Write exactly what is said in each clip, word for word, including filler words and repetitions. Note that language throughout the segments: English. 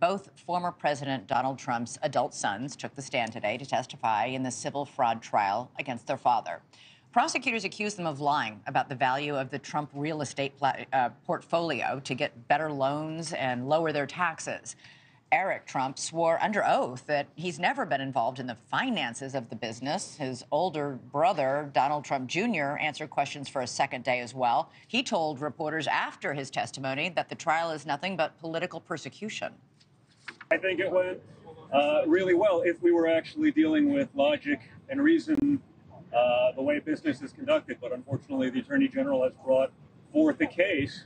Both former President Donald Trump's adult sons took the stand today to testify in the civil fraud trial against their father. Prosecutors accused them of lying about the value of the Trump real estate uh, portfolio to get better loans and lower their taxes. Eric Trump swore under oath that he's never been involved in the finances of the business. His older brother, Donald Trump Junior, answered questions for a second day as well. He told reporters after his testimony that the trial is nothing but political persecution. I think it went uh, really well if we were actually dealing with logic and reason, uh, the way business is conducted. But unfortunately, the Attorney General has brought forth a case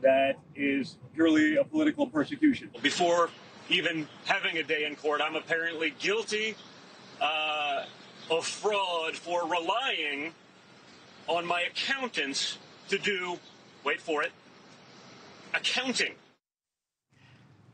that is purely a political persecution. Before even having a day in court, I'm apparently guilty uh, of fraud for relying on my accountants to do, wait for it, accounting.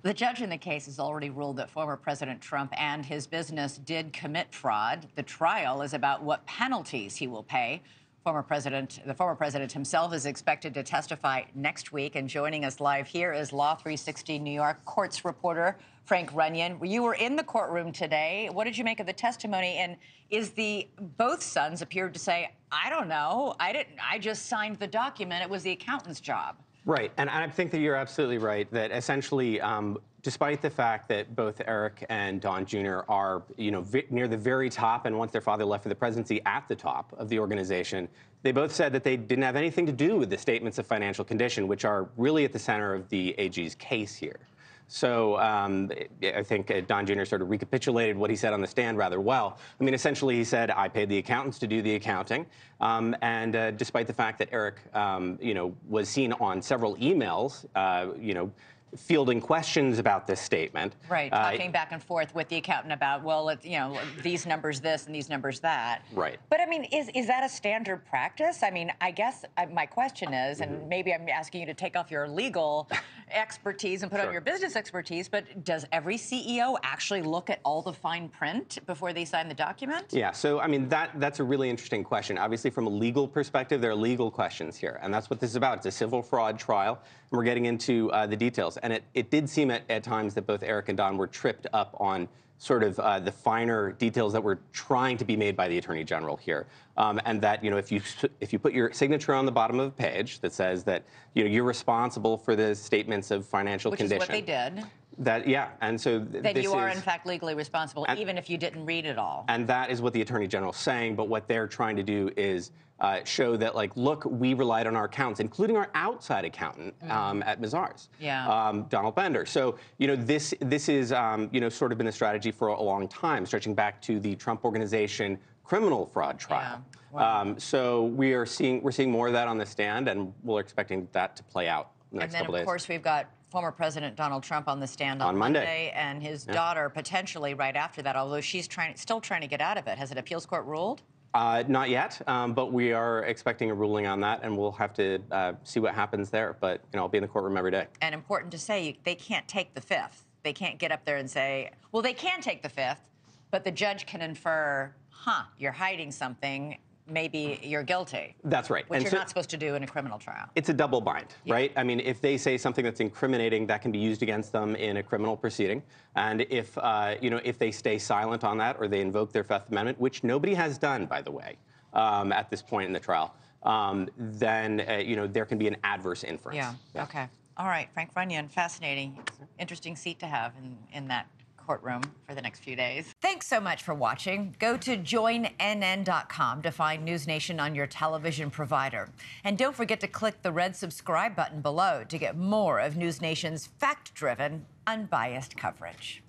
The judge in the case has already ruled that former President Trump and his business did commit fraud. The trial is about what penalties he will pay. Former president, the former president himself is expected to testify next week. And joining us live here is Law three sixty New York courts reporter Frank Runyon. You were in the courtroom today. What did you make of the testimony? And is the both sons appeared to say, I don't know, I didn't, I just signed the document. It was the accountant's job. Right, and I think that you're absolutely right that essentially, um, despite the fact that both Eric and Don Junior are, you know, near the very top, and once their father left for the presidency, at the top of the organization, they both said that they didn't have anything to do with the statements of financial condition, which are really at the center of the A G's case here. So um, I think Don Junior sort of recapitulated what he said on the stand rather well. I mean, essentially, he said, I paid the accountants to do the accounting. Um, and uh, despite the fact that Eric, um, you know, was seen on several emails, uh, you know, fielding questions about this statement. Right, talking uh, back and forth with the accountant about, well, it, you know, these numbers this and these numbers that. Right. But, I mean, is, is that a standard practice? I mean, I guess my question is, and mm-hmm. maybe I'm asking you to take off your legal expertise and put sure. on your business expertise, but does every C E O actually look at all the fine print before they sign the document? Yeah, so, I mean, that that's a really interesting question. Obviously, from a legal perspective, there are legal questions here, and that's what this is about. It's a civil fraud trial, and we're getting into uh, the details. And it, it did seem at, at times that both Eric and Don were tripped up on sort of uh, the finer details that were trying to be made by the Attorney General here. Um, and that, you know, if you, if you put your signature on the bottom of a page that says that, you know, you're responsible for the statements of financial Which condition. Which is what they did. That, yeah, and so th Then this you are, is, in fact, legally responsible, and, even if you didn't read it all. And that is what the Attorney General's saying, but what they're trying to do is uh, show that, like, look, we relied on our accountants, including our outside accountant mm. um, at Mazar's, yeah. um, Donald Bender. So, you know, this, this is, um, you know, sort of been a strategy for a long time, stretching back to the Trump Organization criminal fraud trial. Yeah. Wow. Um, so we are seeing, we're seeing more of that on the stand, and we're expecting that to play out in the next couple days. And then, of course, we've got former President Donald Trump on the stand on, on Monday. Monday, and his yeah. daughter potentially right after that, although she's trying, still trying to get out of it. Has an appeals court ruled? Uh, not yet, um, but we are expecting a ruling on that, and we'll have to uh, see what happens there. But, you know, I'll be in the courtroom every day. And important to say, they can't take the fifth. They can't get up there and say, well, they can take the fifth, but the judge can infer, huh, you're hiding something. Maybe you're guilty. That's right. Which and you're so, not supposed to do in a criminal trial. It's a double bind, yeah. right? I mean, if they say something that's incriminating, that can be used against them in a criminal proceeding. And if, uh, you know, if they stay silent on that or they invoke their Fifth Amendment, which nobody has done, by the way, um, at this point in the trial, um, then, uh, you know, there can be an adverse inference. Yeah. yeah. Okay. All right. Frank Runyon, fascinating. It's an interesting seat to have in, in that courtroom for the next few days. Thanks so much for watching. Go to join N N dot com to find NewsNation on your television provider. And don't forget to click the red subscribe button below to get more of NewsNation's fact-driven, unbiased coverage.